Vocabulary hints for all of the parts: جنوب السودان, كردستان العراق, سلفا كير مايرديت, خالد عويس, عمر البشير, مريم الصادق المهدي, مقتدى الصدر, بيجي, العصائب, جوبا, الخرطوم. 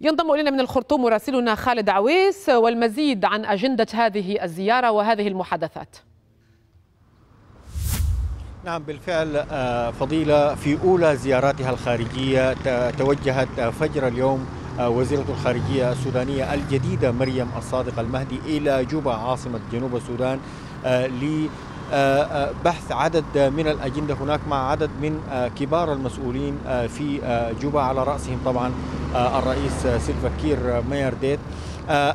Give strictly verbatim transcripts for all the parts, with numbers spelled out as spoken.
ينضم إلينا من الخرطوم مراسلنا خالد عويس، والمزيد عن أجندة هذه الزيارة وهذه المحادثات. نعم بالفعل فضيلة، في أولى زياراتها الخارجية توجهت فجر اليوم وزيرة الخارجية السودانية الجديدة مريم الصادق المهدي إلى جوبا عاصمة جنوب السودان ل بحث عدد من الأجندة هناك مع عدد من كبار المسؤولين في جوبا، على رأسهم طبعا الرئيس سلفا كير مايرديت.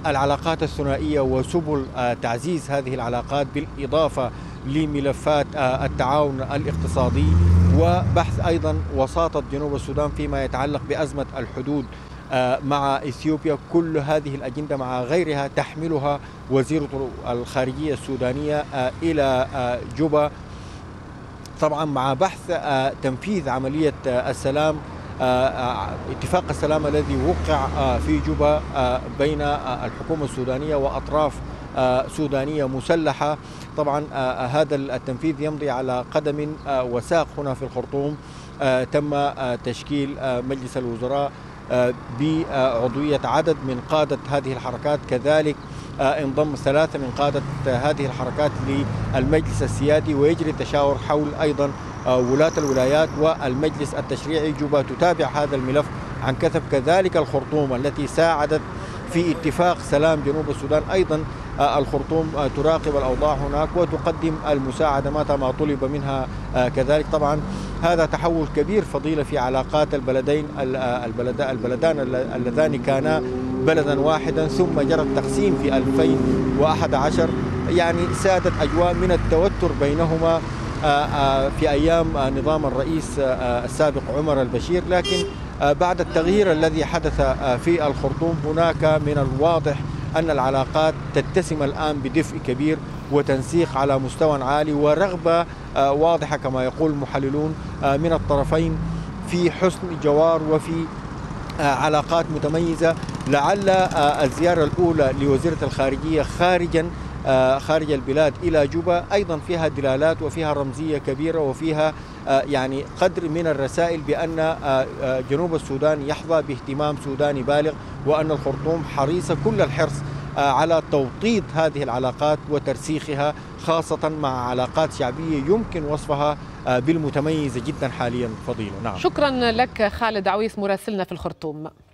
العلاقات الثنائية وسبل تعزيز هذه العلاقات بالإضافة لملفات التعاون الاقتصادي، وبحث أيضا وساطة جنوب السودان فيما يتعلق بأزمة الحدود مع إثيوبيا. كل هذه الأجندة مع غيرها تحملها وزيرة الخارجية السودانية إلى جوبا، طبعا مع بحث تنفيذ عملية السلام، اتفاق السلام الذي وقع في جوبا بين الحكومة السودانية وأطراف سودانية مسلحة. طبعا هذا التنفيذ يمضي على قدم وساق. هنا في الخرطوم تم تشكيل مجلس الوزراء بعضوية عدد من قادة هذه الحركات، كذلك انضم ثلاثة من قادة هذه الحركات للمجلس السيادي، ويجري تشاور حول أيضا ولاة الولايات والمجلس التشريعي. جوبا تتابع هذا الملف عن كثب، كذلك الخرطوم التي ساعدت في اتفاق سلام جنوب السودان. أيضا الخرطوم تراقب الأوضاع هناك وتقدم المساعدة متى ما طلب منها كذلك. طبعا هذا تحول كبير فضيلة في علاقات البلدين البلدان اللذان كانا بلدا واحدا ثم جرى التقسيم في ألفين وأحد عشر، يعني سادت أجواء من التوتر بينهما في أيام نظام الرئيس السابق عمر البشير. لكن بعد التغيير الذي حدث في الخرطوم هناك من الواضح أن العلاقات تتسم الآن بدفء كبير وتنسيق على مستوى عالي، ورغبة واضحة كما يقول المحللون من الطرفين في حسن جوار وفي علاقات متميزة. لعل الزيارة الأولى لوزيرة الخارجية خارجا خارج البلاد إلى جوبا أيضا فيها دلالات وفيها رمزية كبيرة، وفيها يعني قدر من الرسائل بأن جنوب السودان يحظى باهتمام سوداني بالغ، وأن الخرطوم حريصة كل الحرص على توطيد هذه العلاقات وترسيخها، خاصة مع علاقات شعبية يمكن وصفها بالمتميزة جدا حاليا فضيلة. نعم شكرا لك خالد عويس مراسلنا في الخرطوم.